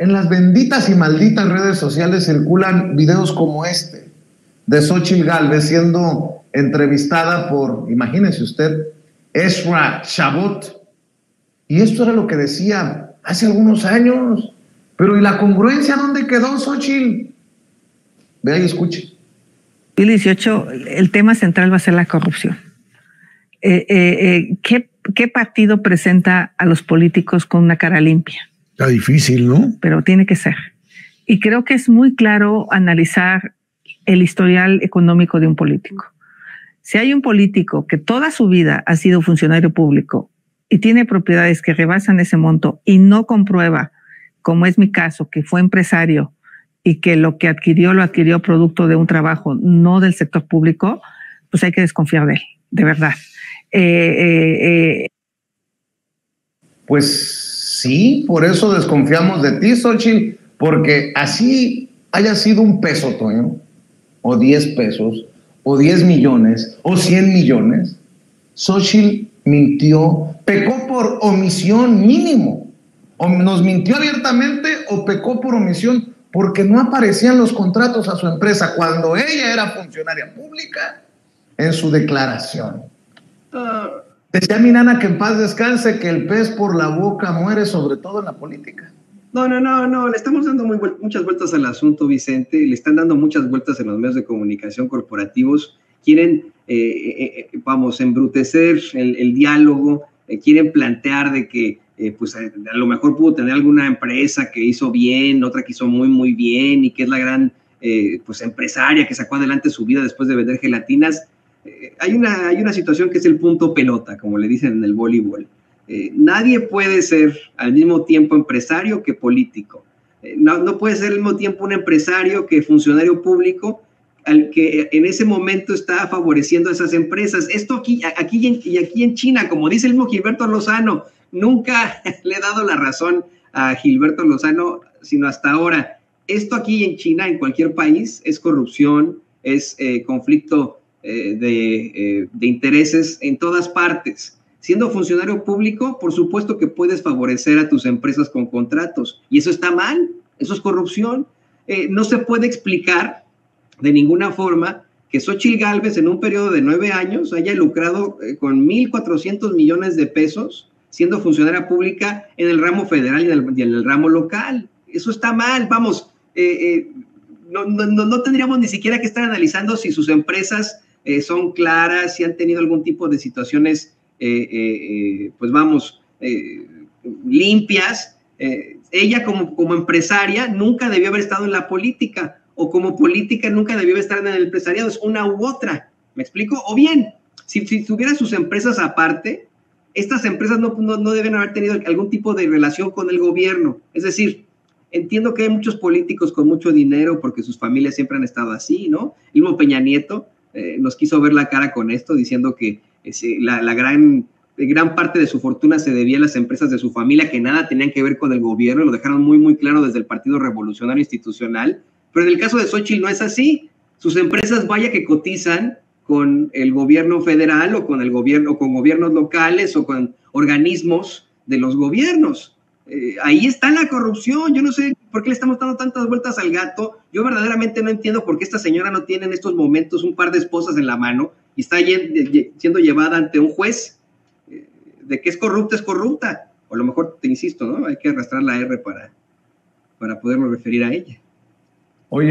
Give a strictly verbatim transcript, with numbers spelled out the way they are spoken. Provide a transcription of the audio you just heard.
En las benditas y malditas redes sociales circulan videos como este, de Xóchitl Gálvez siendo entrevistada por, imagínense usted, Ezra Shabot. Y esto era lo que decía hace algunos años. Pero ¿y la congruencia dónde quedó, Xóchitl? Vea y escuche. dos mil dieciocho, el tema central va a ser la corrupción. Eh, eh, eh, ¿qué, ¿Qué partido presenta a los políticos con una cara limpia? Está difícil, ¿no? Pero tiene que ser. Y creo que es muy claro analizar el historial económico de un político. Si hay un político que toda su vida ha sido funcionario público y tiene propiedades que rebasan ese monto y no comprueba, como es mi caso, que fue empresario y que lo que adquirió lo adquirió producto de un trabajo, no del sector público, pues hay que desconfiar de él, de verdad. Eh, eh, eh. Pues sí, por eso desconfiamos de ti, Xóchitl, porque así haya sido un peso, Toño, o diez pesos, o diez millones, o cien millones, Xóchitl mintió, pecó por omisión mínimo, o nos mintió abiertamente o pecó por omisión porque no aparecían los contratos a su empresa cuando ella era funcionaria pública en su declaración. Uh, Decía mi nana, que en paz descanse, que el pez por la boca muere, sobre todo en la política. No, no, no, no, le estamos dando muy, muchas vueltas al asunto, Vicente, le están dando muchas vueltas en los medios de comunicación corporativos, quieren, eh, eh, vamos, embrutecer el, el diálogo, eh, quieren plantear de que, eh, pues, a, a lo mejor pudo tener alguna empresa que hizo bien, otra que hizo muy, muy bien, y que es la gran, eh, pues, empresaria que sacó adelante su vida después de vender gelatinas. Eh, hay, una, hay una situación que es el punto pelota, como le dicen en el voleibol. Eh, nadie puede ser al mismo tiempo empresario que político. Eh, no, no puede ser al mismo tiempo un empresario que funcionario público, al que en ese momento está favoreciendo a esas empresas. Esto aquí, aquí y, en, y aquí en China, como dice el mismo Gilberto Lozano, nunca le he dado la razón a Gilberto Lozano, sino hasta ahora. Esto aquí en China, en cualquier país, es corrupción, es eh, conflicto eh, de, eh, de intereses en todas partes. Siendo funcionario público, por supuesto que puedes favorecer a tus empresas con contratos. Y eso está mal, eso es corrupción. Eh, no se puede explicar de ninguna forma que Xóchitl Gálvez en un periodo de nueve años haya lucrado eh, con mil cuatrocientos millones de pesos siendo funcionaria pública en el ramo federal y en el, y en el ramo local. Eso está mal, vamos, eh, eh, no, no, no tendríamos ni siquiera que estar analizando si sus empresas eh, son claras, si han tenido algún tipo de situaciones Eh, eh, eh, pues vamos, eh, limpias. Eh, ella como, como empresaria nunca debió haber estado en la política, o como política nunca debió estar en el empresariado, es una u otra, ¿me explico? O bien, si, si tuviera sus empresas aparte, estas empresas no, no, no deben haber tenido algún tipo de relación con el gobierno. Es decir, entiendo que hay muchos políticos con mucho dinero porque sus familias siempre han estado así, ¿no? El mismo Peña Nieto eh, nos quiso ver la cara con esto, diciendo que La, la gran, gran parte de su fortuna se debía a las empresas de su familia, que nada tenían que ver con el gobierno. Lo dejaron muy, muy claro desde el Partido Revolucionario Institucional. Pero en el caso de Xóchitl no es así. Sus empresas, vaya que cotizan con el gobierno federal o con el gobierno, o con gobiernos locales o con organismos de los gobiernos. Eh, ahí está la corrupción. Yo no sé por qué le estamos dando tantas vueltas al gato. Yo verdaderamente no entiendo por qué esta señora no tiene en estos momentos un par de esposas en la mano y está siendo llevada ante un juez. De que es corrupta, es corrupta. O a lo mejor, te insisto, ¿no? Hay que arrastrar la R para, para poderlo referir a ella. Oye.